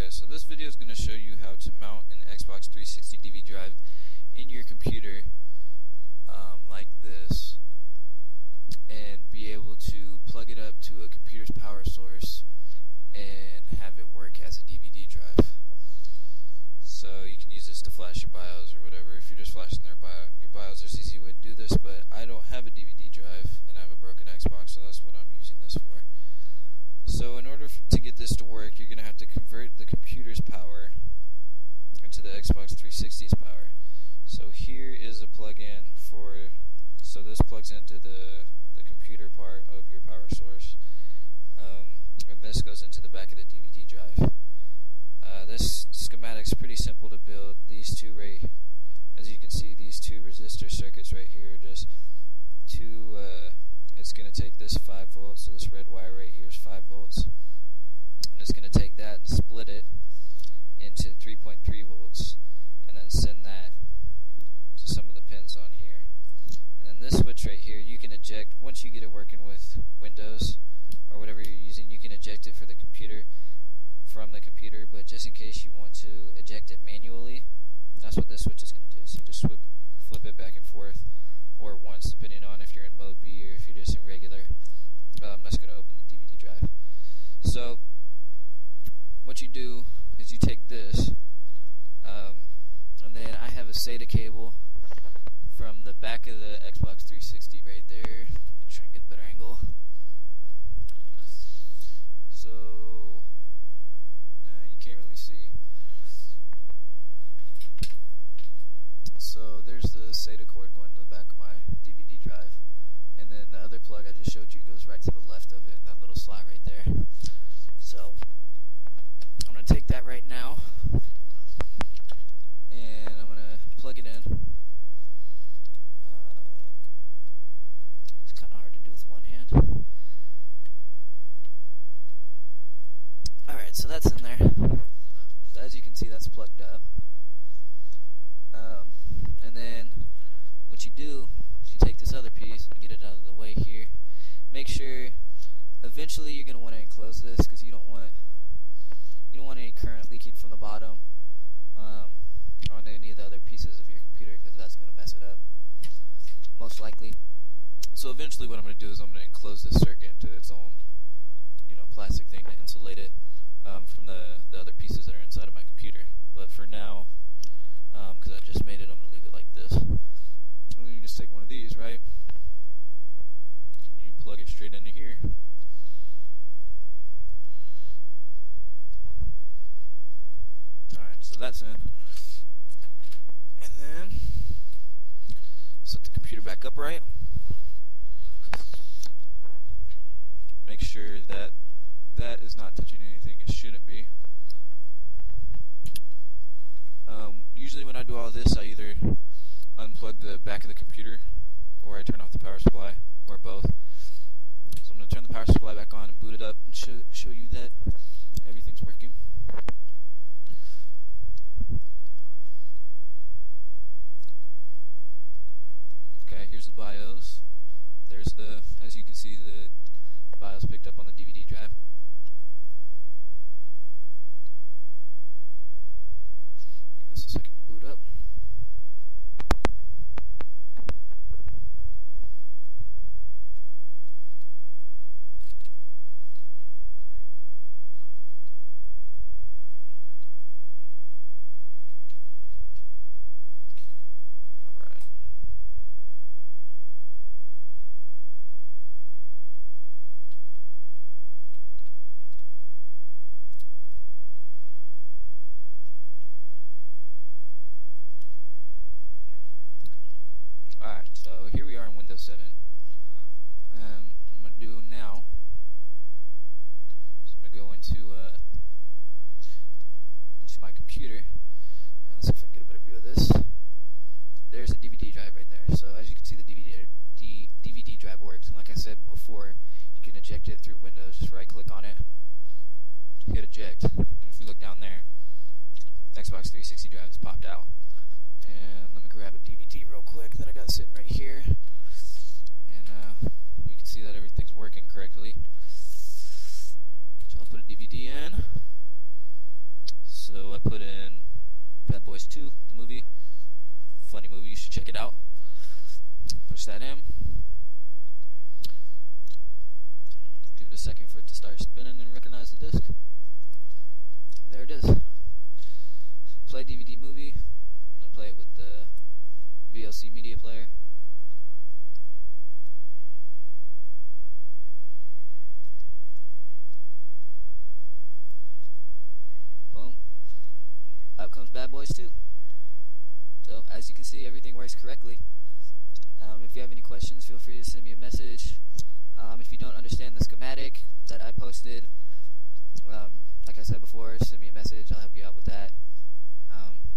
Okay, so this video is going to show you how to mount an Xbox 360 DVD drive in your computer like this, and be able to plug it up to a computer's power source and have it work as a DVD drive. So you can use this to flash your BIOS or whatever. If you're just flashing your BIOS, there's an easy way to do this, but I don't have a DVD drive and I have a broken Xbox, so that's what I'm using this for. So in order to get this to work, you're going to have to convert the computer's power into the Xbox 360's power. So here is a plug-in for, so this plugs into the computer part of your power source, and this goes into the back of the DVD drive. This schematic's pretty simple to build. These two right, as you can see, these two resistor circuits right here are just two. It's going to take this 5 volts, so this red wire right here is 5 volts. And it's going to take that and split it into 3.3 volts. And then send that to some of the pins on here. And then this switch right here, you can eject, once you get it working with Windows or whatever you're using, you can eject it from the computer. But just in case you want to eject it manually, that's what this switch is going to do. So you just flip it back and forth, or once, depending on if you're in mode B or if you're just in regular. That's going to open the DVD drive. So what you do is you take this, and then I have a SATA cable from the back of the Xbox 360 right there. Try and get a better angle. So you can't really see. So there's the SATA cord going to the back of my DVD drive, and then the other plug I just showed you goes right to the left of it in that little slot right there. So I'm going to take that right now, and I'm going to plug it in. It's kind of hard to do with one hand. Alright, so that's in there. So as you can see, that's plugged up. And then what you do is you take this other piece, let me get it out of the way here. Make sure, eventually you're going to want to enclose this because you don't want any current leaking from the bottom on any of the other pieces of your computer, because that's going to mess it up, most likely. So eventually what I'm going to do is I'm going to enclose this circuit into its own plastic thing to insulate it from the other pieces that are inside of my computer. But for now, because I just made it, I'm going to leave it like this. And then you just take one of these, right? You plug it straight into here. Alright, so that's in. And then set the computer back upright. Make sure that that is not touching anything it shouldn't be. Usually when I do all this, I either unplug the back of the computer or I turn off the power supply, or both. So I'm going to turn the power supply back on and boot it up and show you that everything's working. Okay, here's the BIOS. There's the, as you can see, the BIOS picked up on the DVD drive. So here we are in Windows 7. I'm going to do now, so I'm going to go into my computer, and let's see if I can get a better view of this. There's the DVD drive right there. So as you can see, the DVD drive works. And like I said before, you can eject it through Windows. Just right-click on it, hit eject, and if you look down there, Xbox 360 drive has popped out. And let me grab a DVD real quick that I got sitting right here. And you can see that everything's working correctly. So I'll put a DVD in. put in Bad Boys 2, the movie. Funny movie, you should check it out. Push that in. Give it a second for it to start spinning and recognize the disc. There it is. Play DVD movie. I'm going to play it with the VLC media player. Boom. Up comes Bad Boys 2. So, as you can see, everything works correctly. If you have any questions, feel free to send me a message. If you don't understand the schematic that I posted, like I said before, send me a message. I'll help you out with that.